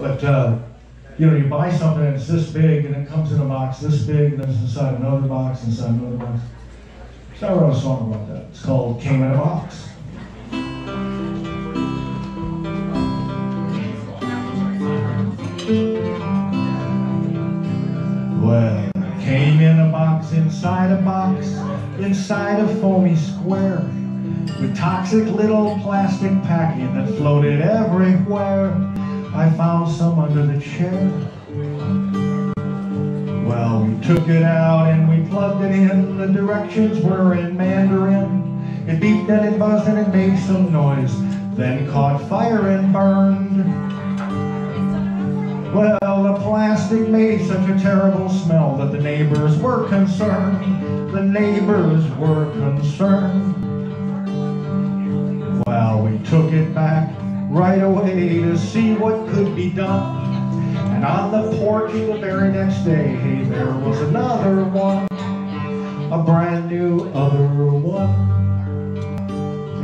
But you buy something and it's this big, and it comes in a box this big, and it's inside another box, inside another box. So I wrote a song about that. It's called "Came in a Box." Well, it came in a box, inside a box, inside a foamy square, with toxic little plastic packing that floated everywhere. I found some under the chair. Well, we took it out and we plugged it in. The directions were in Mandarin. It beeped and it buzzed and it made some noise, then caught fire and burned. Well, the plastic made such a terrible smell that the neighbors were concerned. The neighbors were concerned. Well, we took it back right away to see what could be done. And on the porch the very next day, there was another one, a brand new other one.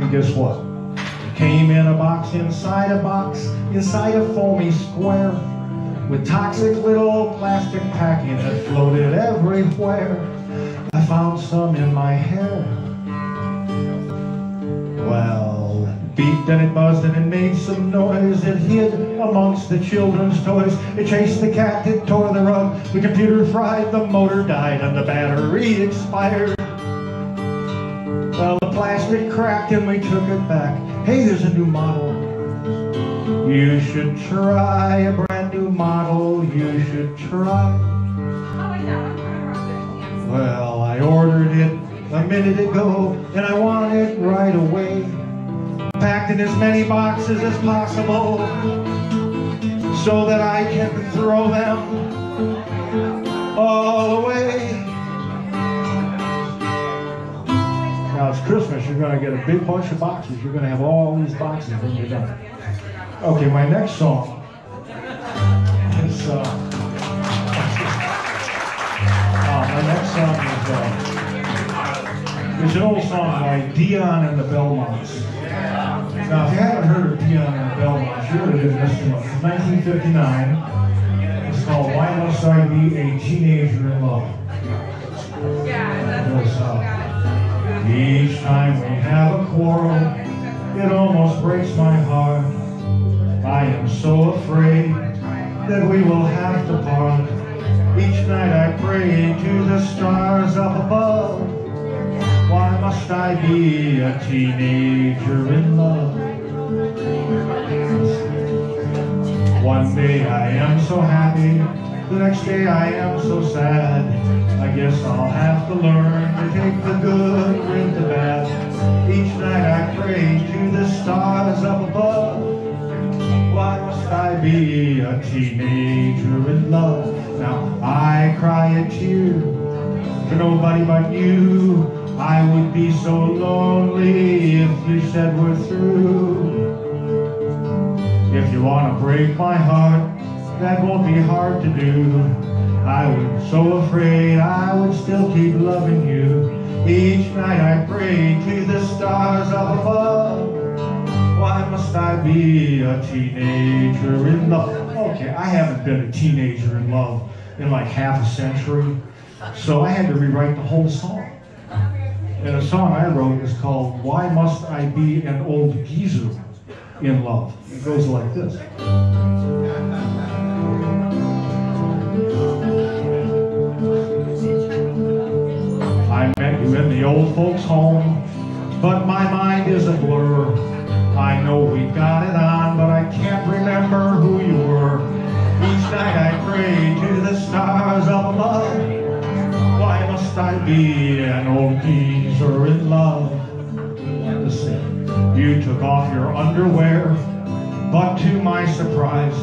And guess what? It came in a box, inside a box, inside a foamy square, with toxic little plastic packing that floated everywhere. I found some in my hair. Well, it beeped and it buzzed and it made some noise. It hid amongst the children's toys. It chased the cat, it tore the rug. The computer fried, the motor died, and the battery expired. Well, the plastic cracked and we took it back. Hey, there's a new model. You should try a brand new model, you should try. Well, I ordered it a minute ago, and I want it right away, packed in as many boxes as possible, so that I can throw them all away. Now it's Christmas, you're going to get a big bunch of boxes, you're going to have all these boxes when you're done. Okay, my next song is, it's an old song by Dion and the Belmonts. Now, if you haven't heard of Dion and the Belmonts, you really didn't listen to it. It's 1959. It's called "Why Must I Be a Teenager in Love." Each time we have a quarrel, it almost breaks my heart. I am so afraid that we will have to part. Each night I pray to the stars up above. Why must I be a teenager in love? One day I am so happy, the next day I am so sad. I guess I'll have to learn to take the good with the bad. Each night I pray to the stars up above. Why must I be a teenager in love? Now I cry a tear for nobody but you. I would be so lonely if you said we're through. If you want to break my heart, that won't be hard to do. I was so afraid I would still keep loving you. Each night I pray to the stars up above. Why must I be a teenager in love? Okay, I haven't been a teenager in love in like half a century, so I had to rewrite the whole song. And a song I wrote is called "Why Must I Be an Old Geezer in Love?" It goes like this. I met you in the old folks' home, but my mind is a blur. I know we got it on, but I can't remember who you were. Each night I pray to the stars up above. Why must I be an old geezer in love? You took off your underwear, but to my surprise,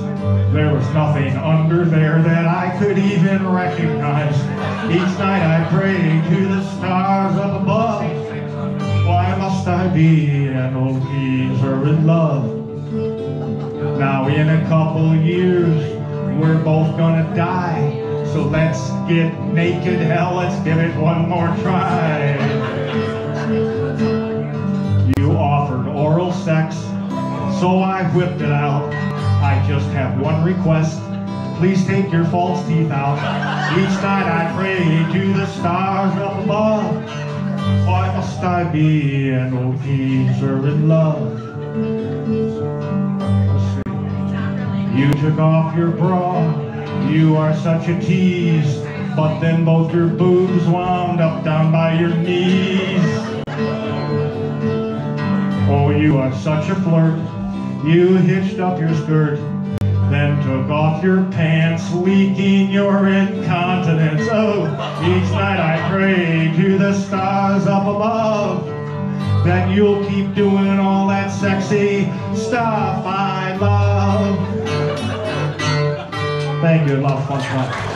there was nothing under there that I could even recognize. Each night I pray to the stars up above. Why must I be an old geezer in love? Now in a couple years, we're both gonna die. So let's get naked, hell, let's give it one more try. You offered oral sex, so I whipped it out. I just have one upon request. Please take your false teeth out. Each night I pray to the stars up above. Why must I be an old teacher in love? You took off your bra. You are such a tease. But then both your boobs wound up down by your knees. Oh, you are such a flirt. You hitched up your skirt, then took off your pants, leaking your incontinence. Oh, each night I pray to the stars up above that you'll keep doing all that sexy stuff I love. Thank you. A lot of fun.